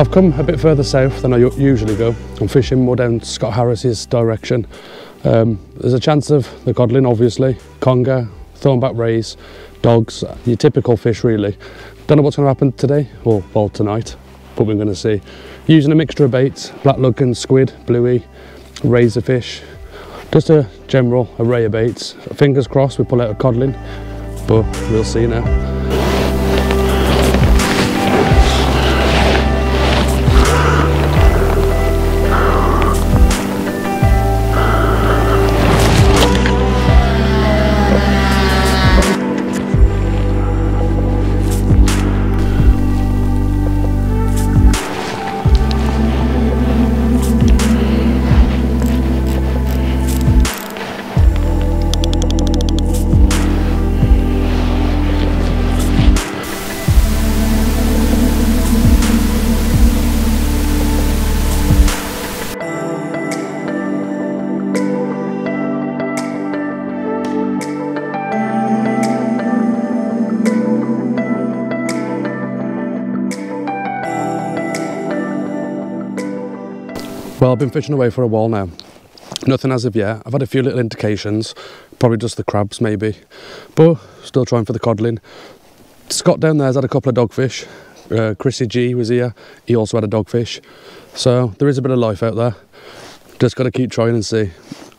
I've come a bit further south than I usually go. I'm fishing more down Scott Harris's direction. There's a chance of the codlin, obviously, conger, thornback rays, dogs, your typical fish really. Don't know what's going to happen today, or well, tonight, but we're going to see. Using a mixture of baits, black luggan, squid, bluey, razorfish, just a general array of baits. Fingers crossed we pull out a codlin, but we'll see now. Well, I've been fishing away for a while now. Nothing as of yet. I've had a few little indications, probably just the crabs maybe, but still trying for the codlin. Scott down there's had a couple of dogfish. Chrissy G was here, he also had a dogfish. So there is a bit of life out there. Just got to keep trying and see.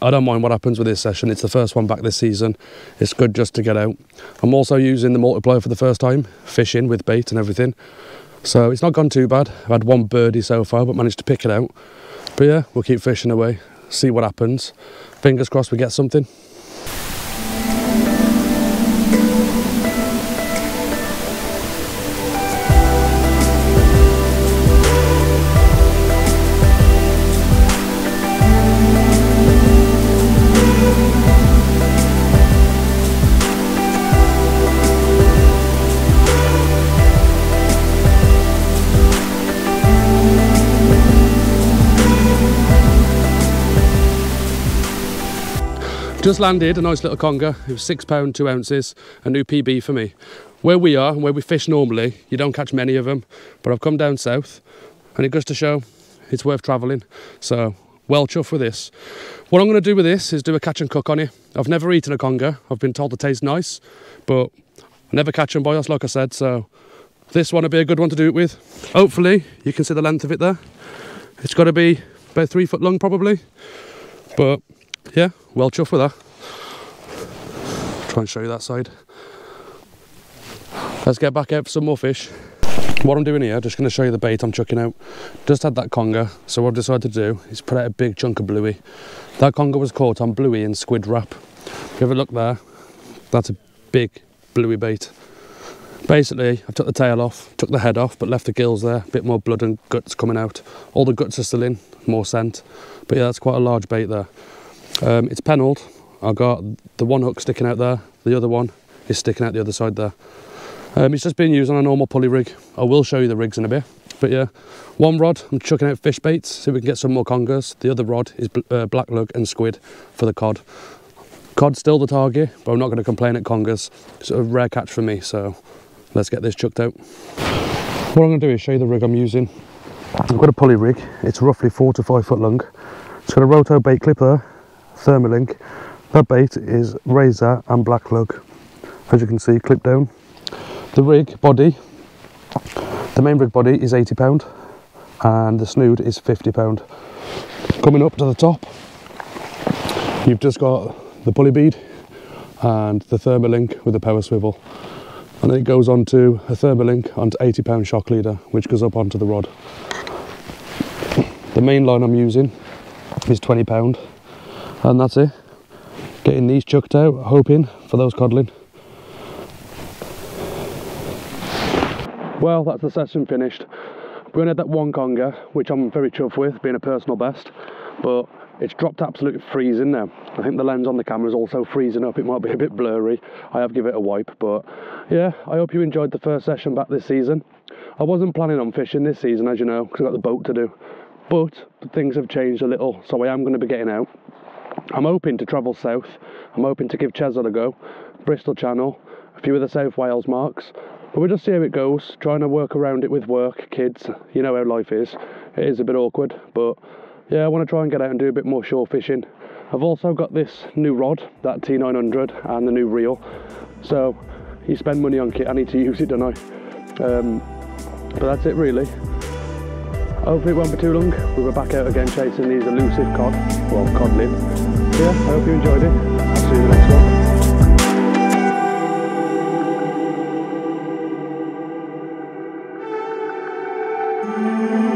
I don't mind what happens with this session. It's the first one back this season. It's good just to get out. I'm also using the multiplier for the first time, fishing with bait and everything. So it's not gone too bad. I've had one birdie so far, but managed to pick it out. But yeah, we'll keep fishing away, see what happens. Fingers crossed we get something. Just landed a nice little conger. It was £6, 2 ounces, a new PB for me. Where we are and where we fish normally, you don't catch many of them, but I've come down south and it goes to show it's worth travelling. So well chuffed with this. What I'm going to do with this is do a catch and cook on it. I've never eaten a conger. I've been told it tastes nice, but I never catch them by us, like I said, so this one would be a good one to do it with. Hopefully you can see the length of it there. It's got to be about 3 foot long probably, but yeah, well chuffed with that. Try and show you that side. Let's get back out for some more fish. What I'm doing here, just going to show you the bait I'm chucking out. Just had that conger, so what I've decided to do is put out a big chunk of bluey. That conger was caught on bluey and squid wrap. If you have a look there, that's a big bluey bait. Basically, I took the tail off, took the head off, but left the gills there. A bit more blood and guts coming out. All the guts are still in, more scent. But yeah, that's quite a large bait there. It's pennelled. I've got the one hook sticking out there, the other one is sticking out the other side there. It's just being used on a normal pulley rig. I will show you the rigs in a bit, but yeah, one rod I'm chucking out fish baits so we can get some more congers. The other rod is black lug and squid for the cod. Cod's still the target, but I'm not going to complain at congers. It's a rare catch for me, so let's get this chucked out. What I'm going to do is show you the rig I'm using. I've got a pulley rig, it's roughly 4 to 5 foot long. It's got a roto bait clip there, Thermalink. That bait is razor and black lug, as you can see, clipped down. The rig body, the main rig body is £80 and the snood is £50. Coming up to the top, you've just got the pulley bead and the Thermalink with the power swivel, and then it goes onto a Thermalink onto £80 shock leader, which goes up onto the rod. The main line I'm using is £20. And that's it. Getting these chucked out, hoping for those codlin. Well, that's the session finished. We only had that one conger, which I'm very chuffed with, being a personal best, but it's dropped absolutely freezing now. I think the lens on the camera is also freezing up. It might be a bit blurry. I have given it a wipe, but yeah, I hope you enjoyed the first session back this season. I wasn't planning on fishing this season, as you know, because I've got the boat to do, but things have changed a little, so I am going to be getting out. I'm hoping to travel south. I'm hoping to give Chesel a go, Bristol Channel, a few of the South Wales marks, But we'll just see how it goes, trying to work around it with work, kids, you know how life is. It is a bit awkward, but yeah, I want to try and get out and do a bit more shore fishing. I've also got this new rod, that T900, and the new reel. So you spend money on kit, I need to use it, don't I? But that's it really. Hopefully it won't be too long. We'll be back out again chasing these elusive cod, well, codlin. Yeah, I hope you enjoyed it. I'll see you in the next one. Thank you.